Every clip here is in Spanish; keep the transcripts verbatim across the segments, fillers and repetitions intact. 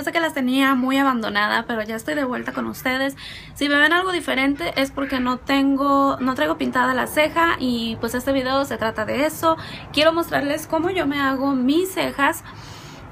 yo sé que las tenía muy abandonada, pero ya estoy de vuelta con ustedes. Si me ven algo diferente es porque no tengo, no traigo pintada la ceja, y pues este video se trata de eso. Quiero mostrarles cómo yo me hago mis cejas.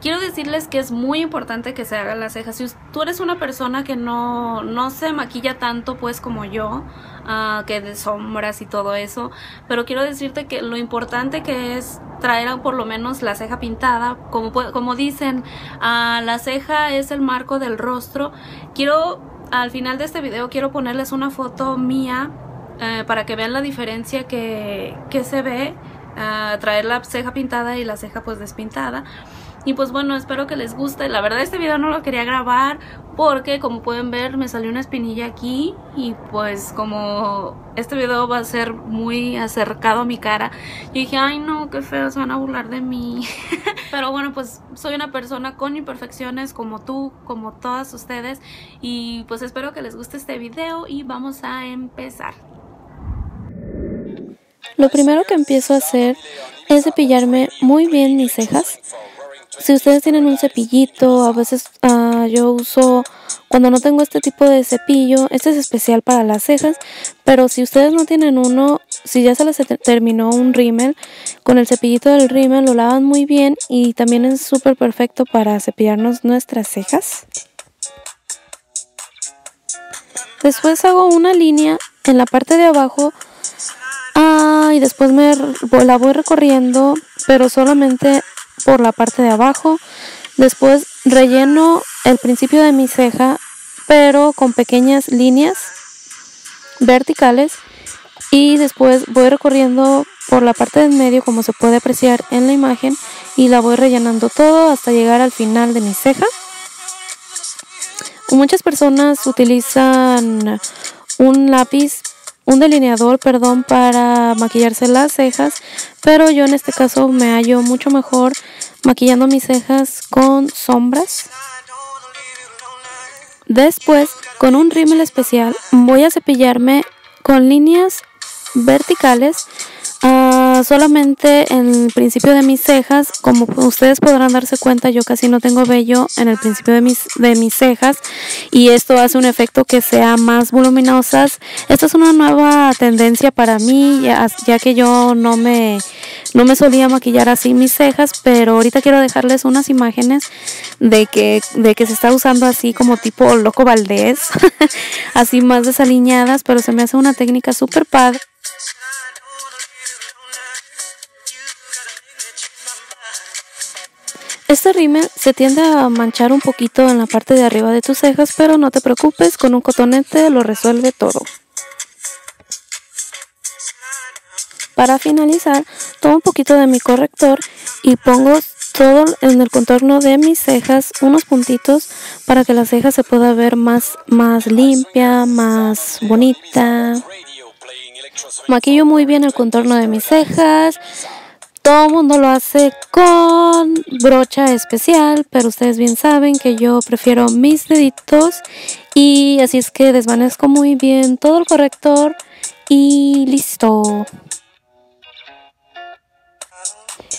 Quiero decirles que es muy importante que se hagan las cejas. Si tú eres una persona que no, no se maquilla tanto, pues como yo, uh, que de sombras y todo eso, pero quiero decirte que lo importante que es traer por lo menos la ceja pintada. Como, como dicen, uh, la ceja es el marco del rostro. Quiero, al final de este video, quiero ponerles una foto mía uh, para que vean la diferencia que, que se ve uh, traer la ceja pintada y la ceja pues despintada. Y pues bueno, espero que les guste. La verdad este video no lo quería grabar porque, como pueden ver, me salió una espinilla aquí. Y pues como este video va a ser muy acercado a mi cara, yo dije, ay no, qué feo, se van a burlar de mí. Pero bueno, pues soy una persona con imperfecciones como tú, como todas ustedes. Y pues espero que les guste este video y vamos a empezar. Lo primero que empiezo a hacer es cepillarme muy bien mis cejas. Si ustedes tienen un cepillito, a veces uh, yo uso, cuando no tengo este tipo de cepillo, este es especial para las cejas, pero si ustedes no tienen uno, si ya se les terminó un rímel, con el cepillito del rímel lo lavan muy bien y también es súper perfecto para cepillarnos nuestras cejas. Después hago una línea en la parte de abajo uh, y después me la voy recorriendo, pero solamente por la parte de abajo. Después relleno el principio de mi ceja, pero con pequeñas líneas verticales, y después voy recorriendo por la parte del medio, como se puede apreciar en la imagen, y la voy rellenando todo hasta llegar al final de mi ceja. Muchas personas utilizan un lápiz, un delineador, perdón, para maquillarse las cejas, pero yo en este caso me hallo mucho mejor maquillando mis cejas con sombras. Después, con un rímel especial, voy a cepillarme con líneas verticales uh, solamente en el principio de mis cejas. Como ustedes podrán darse cuenta, yo casi no tengo vello en el principio de mis, de mis cejas, y esto hace un efecto que sea más voluminosas. Esta es una nueva tendencia para mí, ya, ya que yo no me, no me solía maquillar así mis cejas, pero ahorita quiero dejarles unas imágenes de que, de que se está usando así como tipo Loco Valdés, así más desaliñadas, pero se me hace una técnica súper padre. Este rímel se tiende a manchar un poquito en la parte de arriba de tus cejas, pero no te preocupes, con un cotonete lo resuelve todo. Para finalizar, tomo un poquito de mi corrector y pongo todo en el contorno de mis cejas, unos puntitos, para que la ceja se pueda ver más, más limpia, más bonita. Maquillo muy bien el contorno de mis cejas. Todo el mundo lo hace con brocha especial, pero ustedes bien saben que yo prefiero mis deditos, y así es que desvanezco muy bien todo el corrector y listo.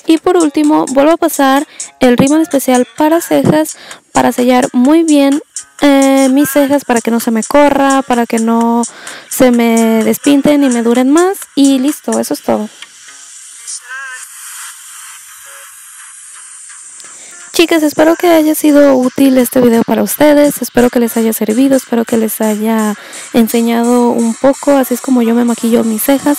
Y por último, vuelvo a pasar el rímel especial para cejas para sellar muy bien eh, mis cejas, para que no se me corra, para que no se me despinten y me duren más, y listo, eso es todo. Chicas, espero que haya sido útil este video para ustedes, espero que les haya servido, espero que les haya enseñado un poco, así es como yo me maquillo mis cejas.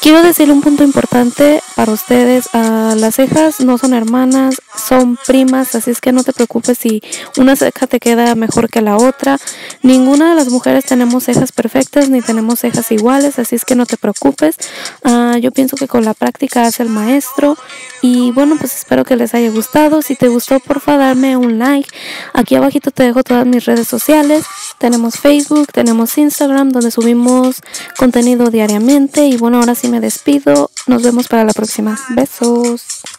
Quiero decir un punto importante para ustedes, uh, las cejas no son hermanas, son primas, así es que no te preocupes si una ceja te queda mejor que la otra. Ninguna de las mujeres tenemos cejas perfectas ni tenemos cejas iguales, así es que no te preocupes. Uh, yo pienso que con la práctica hace el maestro, y bueno, pues espero que les haya gustado. Si te gustó, porfa, darme un like. Aquí abajito te dejo todas mis redes sociales. Tenemos Facebook, tenemos Instagram, donde subimos contenido diariamente. Y bueno, ahora sí me despido. Nos vemos para la próxima. Besos.